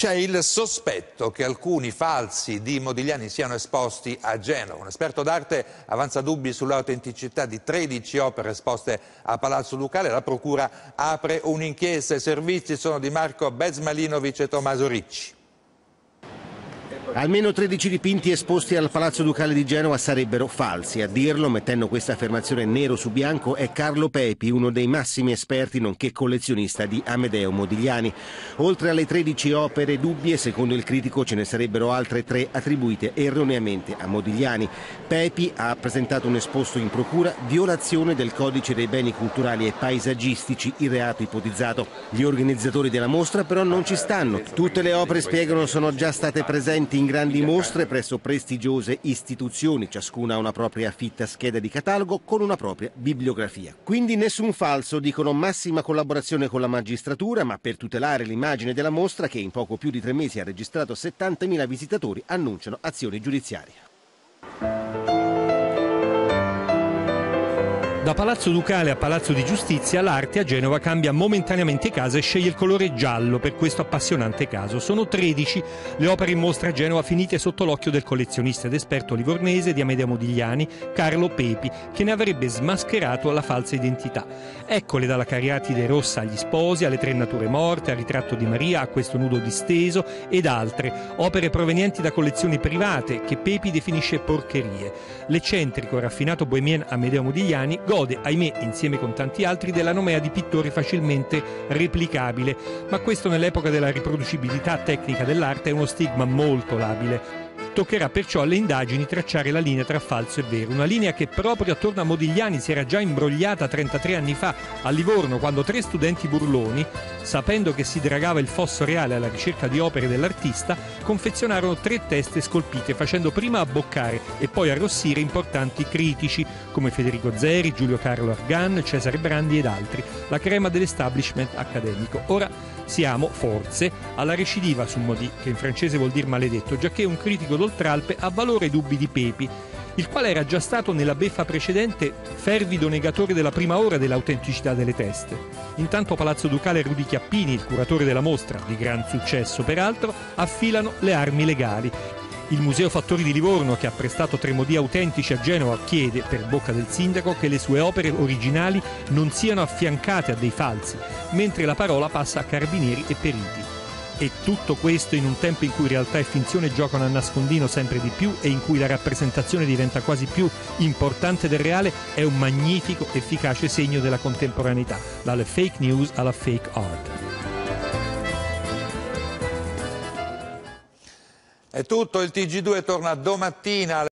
C'è il sospetto che alcuni falsi di Modigliani siano esposti a Genova. Un esperto d'arte avanza dubbi sull'autenticità di 13 opere esposte a Palazzo Ducale. La procura apre un'inchiesta. I servizi sono di Marco Bezmalinovic e Tommaso Ricci. Almeno 13 dipinti esposti al Palazzo Ducale di Genova sarebbero falsi. A dirlo, mettendo questa affermazione nero su bianco, è Carlo Pepi, uno dei massimi esperti nonché collezionista di Amedeo Modigliani. Oltre alle 13 opere dubbie, secondo il critico ce ne sarebbero altre 3 attribuite erroneamente a Modigliani. Pepi ha presentato un esposto in procura, violazione del codice dei beni culturali e paesaggistici, il reato ipotizzato. Gli organizzatori della mostra però non ci stanno. Tutte le opere, spiegano, sono già state presenti in grandi mostre presso prestigiose istituzioni, ciascuna ha una propria fitta scheda di catalogo con una propria bibliografia. Quindi nessun falso, dicono, massima collaborazione con la magistratura, ma per tutelare l'immagine della mostra, che in poco più di 3 mesi ha registrato 70.000 visitatori, annunciano azioni giudiziarie. Da Palazzo Ducale a Palazzo di Giustizia, l'arte a Genova cambia momentaneamente casa e sceglie il colore giallo per questo appassionante caso. Sono 13 le opere in mostra a Genova finite sotto l'occhio del collezionista ed esperto livornese di Amedeo Modigliani, Carlo Pepi, che ne avrebbe smascherato la falsa identità. Eccole dalla Cariatide rossa agli sposi, alle 3 nature morte, al ritratto di Maria, a questo nudo disteso ed altre, opere provenienti da collezioni private che Pepi definisce porcherie. L'eccentrico e raffinato bohemien Amedeo Modigliani gode, ahimè, insieme con tanti altri, della nomea di pittore facilmente replicabile, ma questo nell'epoca della riproducibilità tecnica dell'arte è uno stigma molto labile. Toccherà perciò alle indagini tracciare la linea tra falso e vero, una linea che proprio attorno a Modigliani si era già imbrogliata 33 anni fa a Livorno, quando 3 studenti burloni, sapendo che si dragava il fosso reale alla ricerca di opere dell'artista, confezionarono 3 teste scolpite, facendo prima abboccare e poi arrossire importanti critici come Federico Zeri, Giulio Carlo Argan, Cesare Brandi ed altri, la crema dell'establishment accademico. Ora siamo, forse, alla recidiva su Modi, che in francese vuol dire maledetto, giacché un critico d'Oltralpe avvalora i dubbi di Pepi, il quale era già stato nella beffa precedente fervido negatore della prima ora dell'autenticità delle teste. Intanto a Palazzo Ducale Rudi Chiappini, il curatore della mostra, di gran successo peraltro, affilano le armi legali. Il Museo Fattori di Livorno, che ha prestato 3 modi autentici a Genova, chiede, per bocca del sindaco, che le sue opere originali non siano affiancate a dei falsi, mentre la parola passa a carabinieri e periti. E tutto questo in un tempo in cui realtà e finzione giocano a nascondino sempre di più e in cui la rappresentazione diventa quasi più importante del reale, è un magnifico, efficace segno della contemporaneità, dalle fake news alla fake art. È tutto, il TG2 torna domattina.